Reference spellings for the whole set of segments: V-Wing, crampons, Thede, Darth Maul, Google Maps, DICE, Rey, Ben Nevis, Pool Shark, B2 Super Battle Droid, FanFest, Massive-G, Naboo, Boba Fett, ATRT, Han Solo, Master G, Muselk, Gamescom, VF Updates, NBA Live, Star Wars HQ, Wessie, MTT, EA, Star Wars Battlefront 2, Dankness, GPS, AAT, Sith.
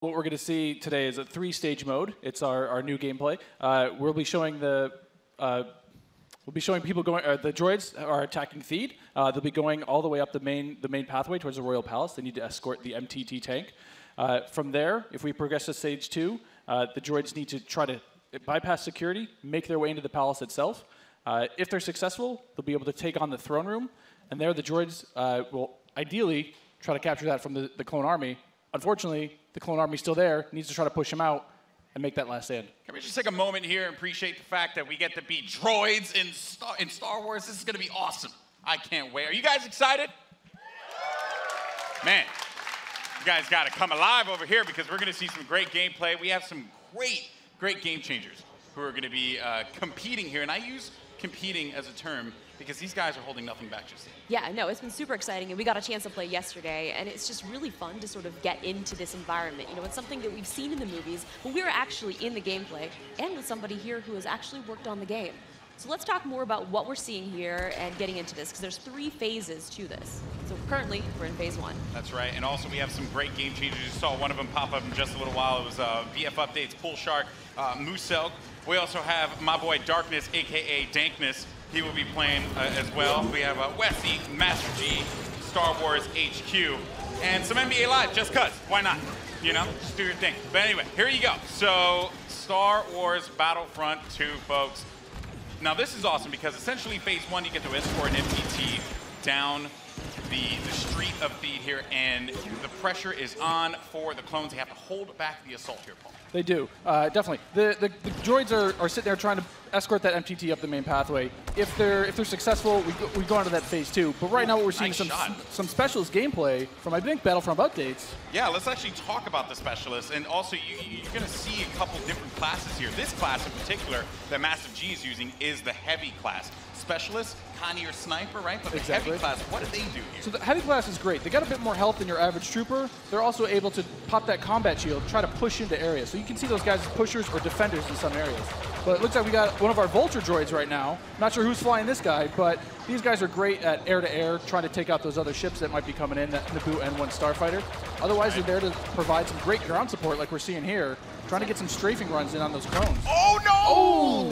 What we're going to see today is a three-stage mode. It's our new gameplay. We'll be showing people going. The droids are attacking Thede. They'll be going all the way up the main pathway towards the royal palace. They need to escort the MTT tank. From there, if we progress to stage two, the droids need to try to bypass security, make their way into the palace itself. If they're successful, they'll be able to take on the throne room, and there the droids will ideally try to capture that from the clone army. Unfortunately, the clone army's still there, needs to try to push him out and make that last stand. Can we just take a moment here and appreciate the fact that we get to be droids in Star Wars? This is gonna be awesome. I can't wait. Are you guys excited? Man, you guys gotta come alive over here because we're gonna see some great gameplay. We have some great game changers who are gonna be competing here, and I use competing as a term because these guys are holding nothing back just yet. Yeah, no, it's been super exciting, and we got a chance to play yesterday, and it's just really fun to sort of get into this environment. You know, it's something that we've seen in the movies, but we were actually in the gameplay, and with somebody here who has actually worked on the game. So let's talk more about what we're seeing here and getting into this, because there's three phases to this. So currently, we're in phase one. That's right, and also we have some great game changers. You saw one of them pop up in just a little while. It was VF Updates, Pool Shark, Muselk. We also have my boy Darkness, AKA Dankness. He will be playing as well. We have Wessie, Master G, Star Wars HQ, and some NBA Live, just cuz. Why not? You know, just do your thing. But anyway, here you go. So, Star Wars Battlefront 2, folks. Now, this is awesome because essentially phase one, you get to escort an MTT down the street of Thede here, and the pressure is on for the clones. They have to hold back the assault here, Paul. They do, definitely. The droids are sitting there trying to escort that MTT up the main pathway. If they're successful, we go on to that phase two. But right now, what we're seeing is some specialist gameplay from, I think, Battlefront Updates. Yeah, let's actually talk about the specialists. And also, you're going to see a couple different classes here. This class in particular that Massive G is using is the heavy class. Specialist, Connie or Sniper, right? But the heavy class, what do they do here? So the heavy class is great. They got a bit more health than your average trooper. They're also able to pop that combat shield, try to push into areas. So you can see those guys as pushers or defenders in some areas. But it looks like we got one of our vulture droids right now. Not sure who's flying this guy, but these guys are great at air-to-air, trying to take out those other ships that might be coming in, that Naboo N1 Starfighter. Otherwise, they're there to provide some great ground support like we're seeing here, trying to get some strafing runs in on those clones. Oh, no! Oh.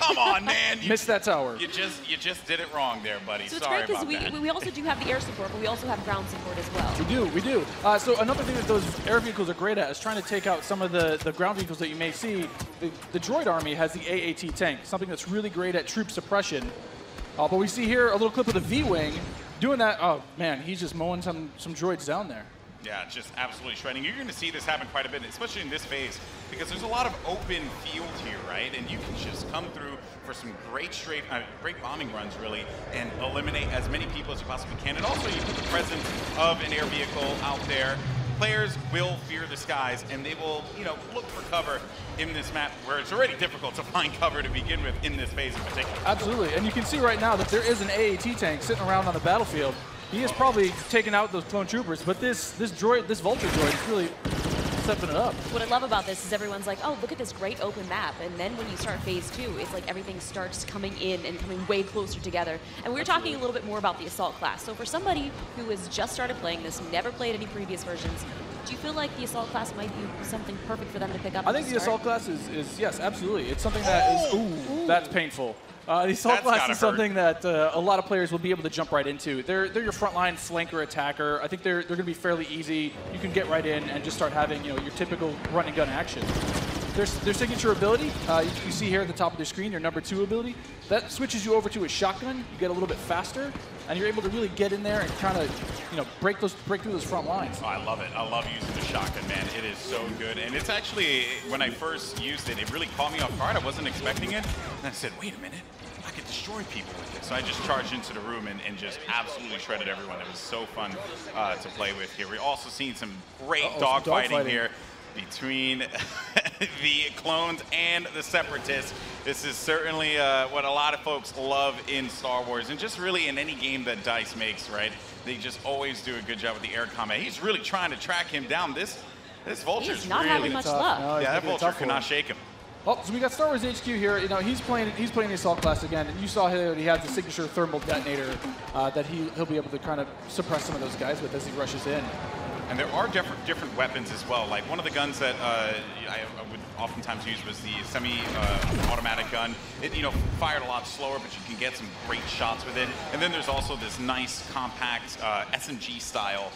Come on, man! You missed that tower. You just did it wrong there, buddy. So it's Sorry great about that. We also do have the air support, but we also have ground support as well. We do. So another thing that those air vehicles are great at is trying to take out some of the ground vehicles that you may see. The droid army has the AAT tank, something that's really great at troop suppression. But we see here a little clip of the V-Wing doing that. Oh, man, he's just mowing some droids down there. Yeah, just absolutely shredding. You're going to see this happen quite a bit, especially in this phase, because there's a lot of open field here, right? And you can just come through for some great bombing runs, really, and eliminate as many people as you possibly can. And also, you put the presence of an air vehicle out there. Players will fear the skies, and they will, you know, look for cover in this map where it's already difficult to find cover to begin with in this phase in particular. Absolutely, and you can see right now that there is an AAT tank sitting around on the battlefield. He is probably taking out those clone troopers, but this vulture droid is really stepping it up. What I love about this is everyone's like, oh, look at this great open map. And then when you start phase two, it's like everything starts coming in and coming way closer together. And we were talking a little bit more about the assault class. So for somebody who has just started playing this, never played any previous versions, do you feel like the assault class might be something perfect for them to pick up? I think the assault class is yes, absolutely. It's something that is, ooh, that's painful. The assault class is something that a lot of players will be able to jump right into. They're your frontline flanker attacker. I think they're going to be fairly easy. You can get right in and just start having, you know, your typical run and gun action. Their signature ability, you see here at the top of the screen, your number two ability, that switches you over to a shotgun. You get a little bit faster, and you're able to really get in there and kind of, you know, break through those front lines. Oh, I love it. I love using the shotgun, man. It is so good. And it's actually, when I first used it, it really caught me off guard. I wasn't expecting it. And I said, wait a minute. I could destroy people with this. So I just charged into the room and just absolutely shredded everyone. It was so fun to play with here. We're also seeing some great dogfighting here between the clones and the separatists. This is certainly what a lot of folks love in Star Wars, and just really in any game that DICE makes, right? They just always do a good job with the air combat. He's really trying to track him down. This vulture's really... He's not having much luck. No, yeah, that vulture cannot shake him. Oh, so we got Star Wars HQ here. You know, he's playing the assault class again, and you saw here that he has the signature thermal detonator that he'll be able to kind of suppress some of those guys with as he rushes in. And there are different weapons as well. Like one of the guns that I would oftentimes use was the semi-automatic gun. It, you know, fired a lot slower, but you can get some great shots with it. And then there's also this nice compact SMG style,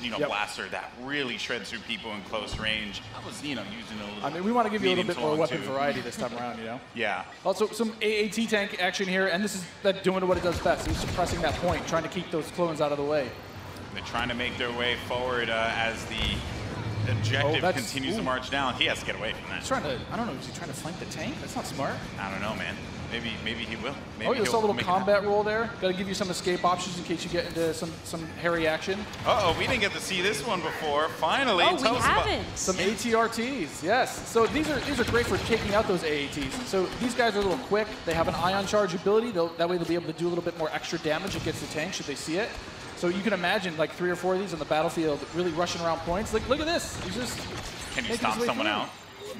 you know, blaster that really shreds through people in close range. I was, you know, using a little. I mean, we want to give you a little bit more weapon variety this time around, you know. Yeah. Also, some AAT tank action here, and this is that doing what it does best. He's suppressing that point, trying to keep those clones out of the way. They're trying to make their way forward as the objective continues to march down. He has to get away from that. He's trying to, I don't know, is he trying to flank the tank? That's not smart. I don't know, man. Maybe he will. Maybe you saw a little combat roll there. Got to give you some escape options in case you get into some hairy action. Uh-oh, we didn't get to see this one before. Finally, tell us about some ATRTs. Yes. So these are great for taking out those AATs. So these guys are a little quick. They have an ion charge ability. That way they'll be able to do a little bit more extra damage against the tank should they see it. So you can imagine like 3 or 4 of these on the battlefield really rushing around points. Like, look at this. You just can you stomp someone out?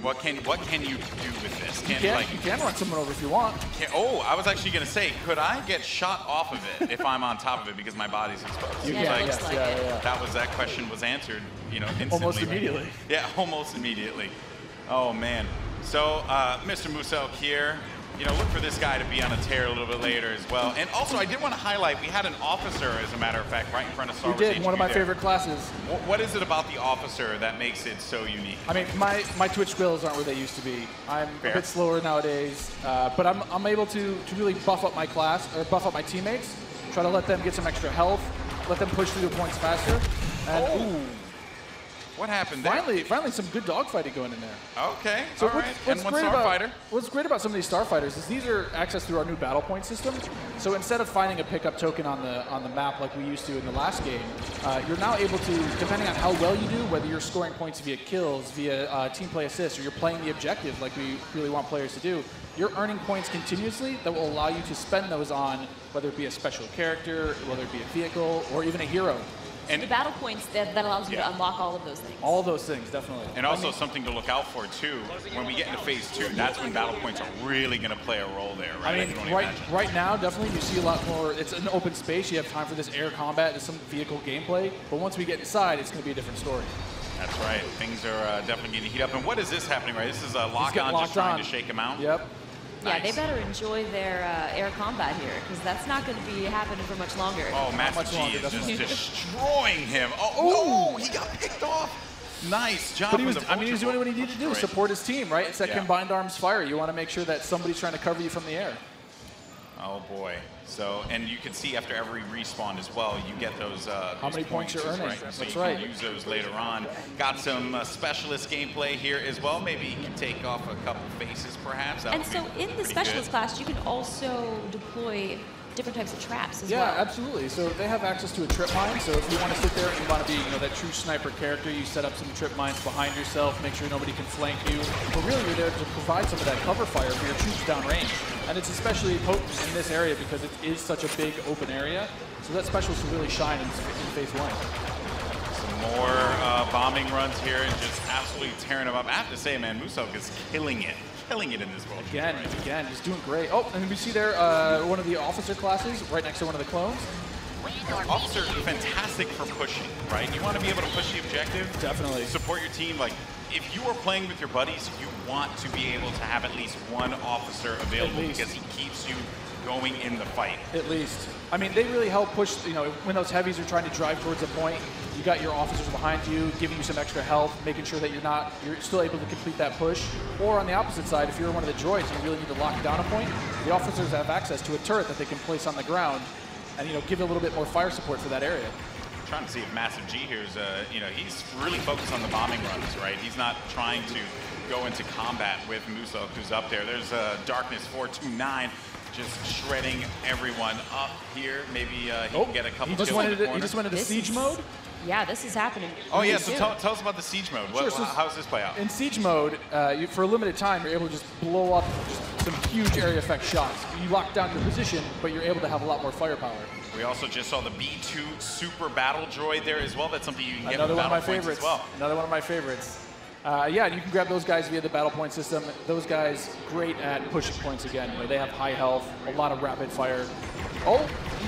What can you do with this? You can run someone over if you want. I was actually going to say, could I get shot off of it if I'm on top of it because my body's exposed? Yeah, that question was answered, you know, instantly. Almost immediately. Yeah, almost immediately. Oh man. So Mr. Muselk here. You know, look for this guy to be on a tear a little bit later as well. And also, I did want to highlight, we had an officer, as a matter of fact, right in front of Star Wars HQ. We did, one of my favorite classes. What is it about the officer that makes it so unique? I mean, my Twitch skills aren't where they used to be. I'm a bit slower nowadays, but I'm able to really buff up my class, or buff up my teammates, try to let them get some extra health, let them push through the points faster. And, what happened there? Finally, some good dogfighting going in there. Okay, so what's great about some of these starfighters is these are accessed through our new battle point system. So instead of finding a pickup token on the map like we used to in the last game, you're now able to, depending on how well you do, whether you're scoring points via kills, via team play assists, or you're playing the objective like we really want players to do, you're earning points continuously that will allow you to spend those on, whether it be a special character, whether it be a vehicle, or even a hero. And the battle points that allows you to unlock all of those things. All those things, definitely. And also something to look out for too. When we get into phase 2, that's when battle points are really going to play a role there, right? I mean, right now, definitely you see a lot more. It's an open space. You have time for this air combat and some vehicle gameplay. But once we get inside, it's going to be a different story. That's right. Things are definitely going to heat up. And what is this happening? Right, this is a lock-on just trying to shake him out. Yep. Yeah, they better enjoy their air combat here, because that's not going to be happening for much longer. Oh, Master G is just destroying him. Oh, he got picked off. Nice job. But he was doing what he needed to do, support his team, right? It's that combined arms fire. You want to make sure that somebody's trying to cover you from the air. Oh, boy. So, and you can see after every respawn as well, you get those how many points you're earning. Right? So you can use those later on. Got some specialist gameplay here as well. Maybe you can take off a couple faces, perhaps. And so in the specialist class, you can also deploy different types of traps as well. Yeah, absolutely. So they have access to a trip mine. So if you want to sit there and you want to be, you know, that true sniper character, you set up some trip mines behind yourself, make sure nobody can flank you. But really, you're there to provide some of that cover fire for your troops downrange. And it's especially potent in this area because it is such a big open area. So that specialist will really shine in phase 1. Some more bombing runs here and just absolutely tearing them up. I have to say, man, Muselk is killing it. Killing it in this world. Again, he's doing great. Oh, and we see there one of the officer classes right next to one of the clones. Officer, fantastic for pushing, right? You want to be able to push the objective. Definitely. Support your team. Like, if you are playing with your buddies, you want to be able to have at least one officer available because he keeps you going in the fight. At least. I mean, they really help push, you know, when those heavies are trying to drive towards a point, you got your officers behind you, giving you some extra health, making sure that you're still able to complete that push. Or on the opposite side, if you're one of the droids, you really need to lock down a point, the officers have access to a turret that they can place on the ground and, you know, give a little bit more fire support for that area. I'm trying to see if Massive G here's, you know, he's really focused on the bombing runs, right? He's not trying to go into combat with Muselk, who's up there. There's Darkness 429. Just shredding everyone up here. Maybe he can get a couple kills in the corner. He just went into siege mode? Yeah, this is happening. Oh, yeah, so tell us about the siege mode. Sure, so how does this play out? In siege mode, for a limited time, you're able to just blow up some huge area effect shots. You lock down your position, but you're able to have a lot more firepower. We also just saw the B2 Super Battle Droid there as well. That's something you can get with battle points as well. Another one of my favorites. Yeah, you can grab those guys via the battle point system. Those guys, great at pushing points again. They have high health, a lot of rapid fire. Oh!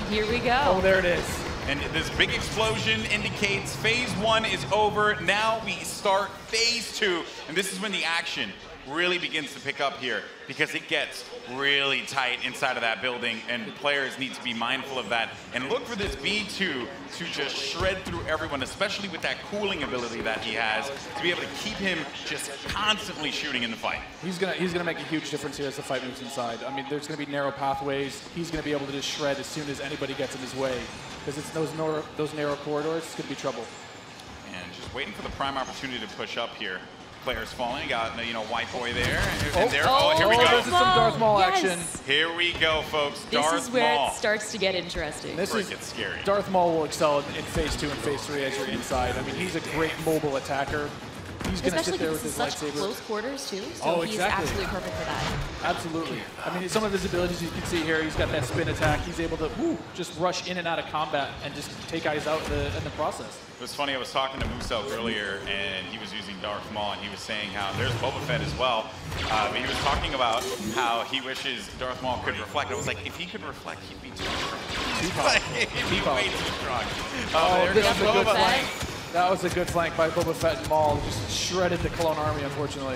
Here we go. Oh, there it is. And this big explosion indicates phase one is over. Now we start phase two. And this is when the action really begins to pick up here, because it gets really tight inside of that building, and players need to be mindful of that and look for this B2 to just shred through everyone, especially with that cooling ability that he has, to be able to keep him just constantly shooting in the fight. He's gonna make a huge difference here as the fight moves inside. I mean, there's gonna be narrow pathways. He's gonna be able to just shred as soon as anybody gets in his way, because it's those narrow corridors. It's gonna be trouble. And just waiting for the prime opportunity to push up here. Players falling, got, you know, White Boy there. Here we go. This is some Darth Maul action. Here we go, folks. This is where it starts to get interesting. This is scary. Darth Maul will excel in phase two and phase three as you're inside. I mean, he's a great mobile attacker. He's going to sit there with his lightsaber. Especially close quarters, too. So exactly. He's absolutely perfect for that. Absolutely. I mean, some of his abilities you can see here, he's got that spin attack. He's able to just rush in and out of combat and just take guys out in the process. It was funny, I was talking to Muselk earlier, and he was using Darth Maul, and he was saying how, there's Boba Fett as well, but he was talking about how he wishes Darth Maul could reflect. I was like, if he could reflect, he'd be too strong. Like, he'd be way too strong. Oh, there goes Boba Fett. That was a good flank by Boba Fett and Maul. Just shredded the clone army, unfortunately.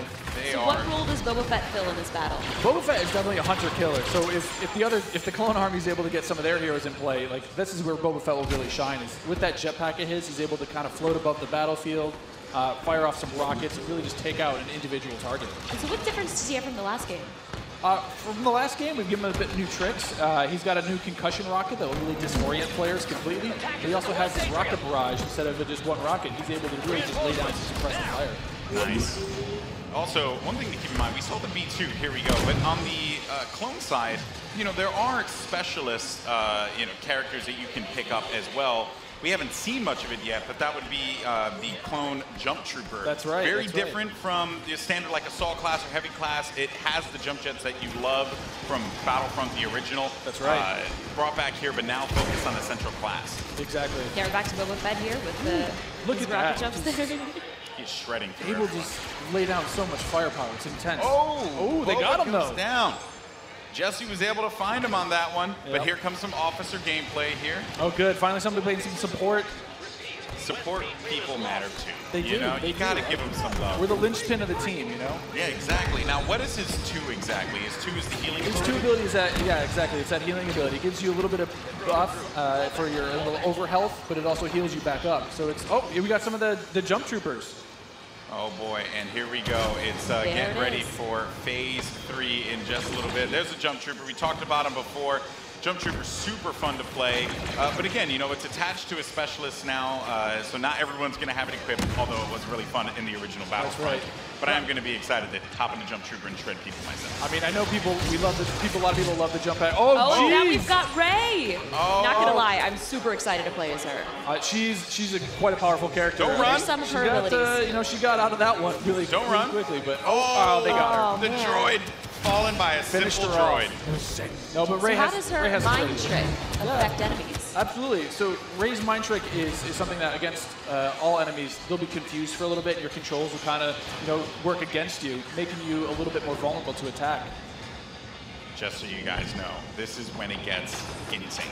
So what role does Boba Fett fill in this battle? Boba Fett is definitely a hunter-killer. So if the clone army is able to get some of their heroes in play, like, this is where Boba Fett will really shine. Is with that jetpack of his, he's able to kind of float above the battlefield, fire off some rockets, and really just take out an individual target. And so what difference does he have from the last game? From the last game, we've given him a bit new tricks. He's got a new concussion rocket that will really disorient players completely. But he also has this rocket barrage. Instead of just one rocket, he's able to really just lay down to suppress the fire. Nice. Also, one thing to keep in mind, we saw the B2, here we go, but on the clone side, you know, there are specialist, you know, characters that you can pick up as well. We haven't seen much of it yet, but that would be the clone jump trooper. That's right. Very different from your standard, like, assault class or heavy class. It has the jump jets that you love from Battlefront, the original. That's right. Brought back here, but now focused on the central class. Exactly. Yeah, we're back to Boba Fett here with the rocket jumps there. He's shredding through everyone. He will just lay down so much firepower. It's intense. Oh, they got him though. Down. Jesse was able to find him on that one, but here comes some officer gameplay here. Oh, good. Finally, somebody playing some support. Support people matter, too. They do. You know, you got to give them some love. We're the linchpin of the team, you know? Yeah, exactly. Now, what is his 2 exactly? His 2 is the healing ability? His 2 ability is that, yeah, exactly. It's that healing ability. It gives you a little bit of buff for your little overhealth, but it also heals you back up. So it's, oh, we got some of the jump troopers. Oh boy, and here we go. It's getting ready for phase three in just a little bit. There's a jump trooper. We talked about him before. Jump trooper's super fun to play. But again, you know, it's attached to a specialist now, so not everyone's going to have it equipped, although it was really fun in the original Battlefront. That's right. But I am going to be excited to hop into jump trooper and shred people myself. I mean, I know a lot of people love the jump pad. Oh, now we've got Rey. Oh. Not going to lie, I'm super excited to play as her. She's quite a powerful character. Don't run. Some of her abilities. You know, she got out of that one really quickly, but they got her. The droid fallen by a simple droid. No, but Rey has a mind trick affect enemies? Absolutely. So Rey's mind trick is something that against all enemies, they'll be confused for a little bit, and your controls will kind of, you know, work against you, making you a little bit more vulnerable to attack. Just so you guys know, this is when it gets insane.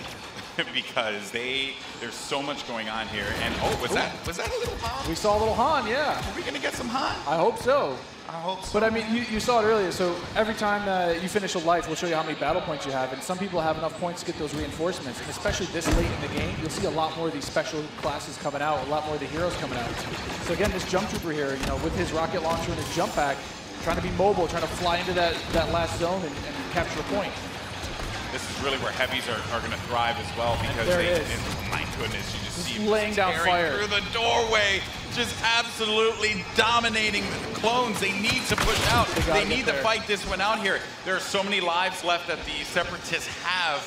Because there's so much going on here. And was that a little Han? We saw a little Han, yeah. Are we gonna get some Han? I hope so. I hope so. But I mean, you saw it earlier, so every time you finish a life, we'll show you how many battle points you have, and some people have enough points to get those reinforcements, and especially this late in the game, you'll see a lot more of these special classes coming out, a lot more of the heroes coming out. So again, this jump trooper here, you know, with his rocket launcher and his jump pack, trying to be mobile, trying to fly into that last zone and capture a point. This is really where heavies are going to thrive as well, because my goodness, you just see him laying down fire through the doorway, just absolutely dominating the clones. They need to push out. They need to fight this one out here. There are so many lives left that the Separatists have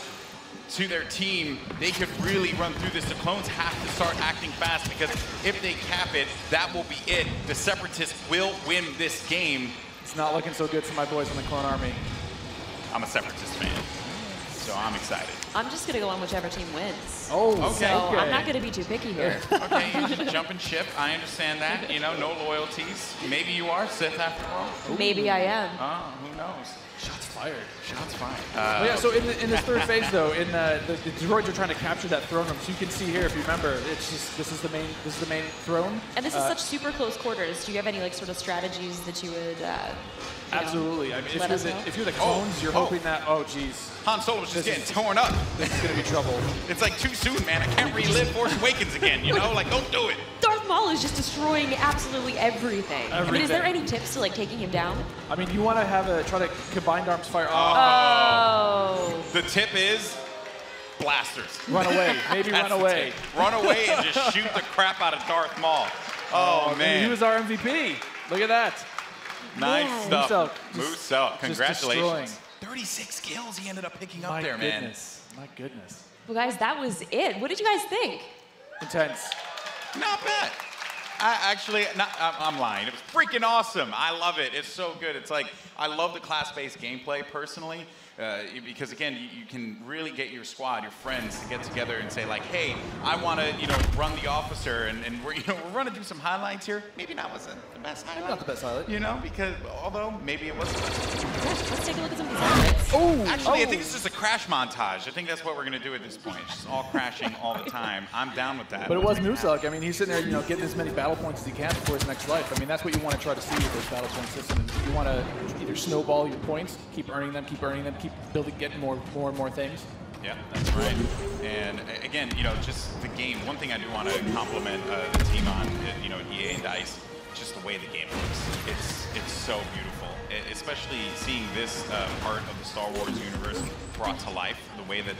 to their team. They could really run through this. The clones have to start acting fast, because if they cap it, that will be it. The Separatists will win this game. It's not looking so good for my boys in the clone army. I'm a Separatist fan. So I'm excited. I'm just going to go on whichever team wins. Oh, okay. So okay. I'm not going to be too picky here. Okay, you just jump and ship. I understand that. You know, no loyalties. Maybe you are Sith after all. Ooh. Maybe I am. Who knows? Shots fired. Shots fired. Yeah, so in this third phase, though, in the droids are trying to capture that throne room. So you can see here, if you remember, it's just this is the main throne. And this is such super close quarters. Do you have any like sort of strategies that you would? Absolutely. I mean, if you're the clones, you're hoping that. Oh, geez. Han Solo's just getting torn up. This is gonna be trouble. It's like too soon, man. I can't relive Force Awakens again. You know, like don't do it. Darth Maul is just destroying absolutely everything. I mean, is there any tips to like taking him down? I mean, you want to try to combined arms fire. Oh. The tip is blasters. Run away. Maybe run away. Run away and just shoot the crap out of Darth Maul. Oh man. He was our MVP. Look at that. Nice stuff. Muselk. Congratulations. 36 kills he ended up picking up there, man. My goodness. Well, guys, that was it. What did you guys think? Intense. Not bad. I'm lying. It was freaking awesome. I love it. It's so good. It's like, I love the class-based gameplay personally, because again, you can really get your squad, your friends to get together and say like, hey, I want to, you know, run the officer and we're going to do some highlights here. Maybe that wasn't the best highlight. Not the best highlight. You know, because, although maybe it was the best. Let's take a look at some of these highlights. Actually, I think it's just a crash montage. I think that's what we're going to do at this point. It's just all crashing all the time. I'm down with that. But it was Muselk. I mean, he's sitting there, you know, getting as many battle points as he can before his next life. I mean, that's what you want to try to see with this battle point system. You want to either snowball your points, keep earning them, keep building, getting more and more things. Yeah, that's right. And again, you know, just the game. One thing I do want to compliment the team on, you know, EA and DICE, just the way the game looks. It's so beautiful, especially seeing this part of the Star Wars universe brought to life the way that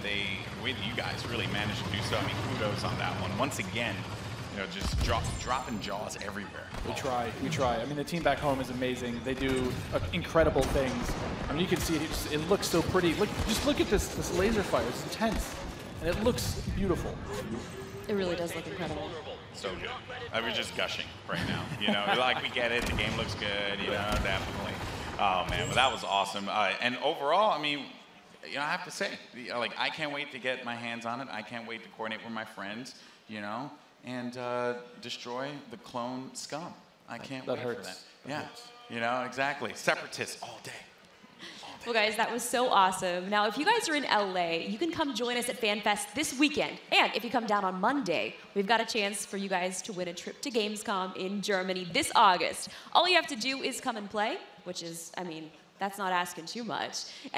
you guys really managed to do so. I mean, kudos on that one once again. You know, just dropping jaws everywhere. We try. I mean, the team back home is amazing. They do incredible things. I mean, you can see it looks so pretty. Just look at this laser fire. It's intense, and it looks beautiful. It really does look incredible. So good. We're just gushing right now. You know, like we get it. The game looks good. You know, definitely. Oh man, well, that was awesome. And overall, I mean. You know, I have to say, like, I can't wait to get my hands on it. I can't wait to coordinate with my friends, you know, and destroy the clone scum. I can't wait for that. Yeah, you know, exactly. Separatists all day. Well, guys, that was so awesome. Now, if you guys are in LA, you can come join us at FanFest this weekend. And if you come down on Monday, we've got a chance for you guys to win a trip to Gamescom in Germany this August. All you have to do is come and play, which is, I mean, that's not asking too much. And